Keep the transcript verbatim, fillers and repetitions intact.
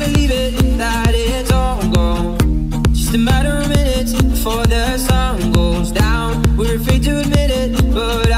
believing that it's all gone. Just a matter of minutes before the sun goes down. We're afraid to admit it, but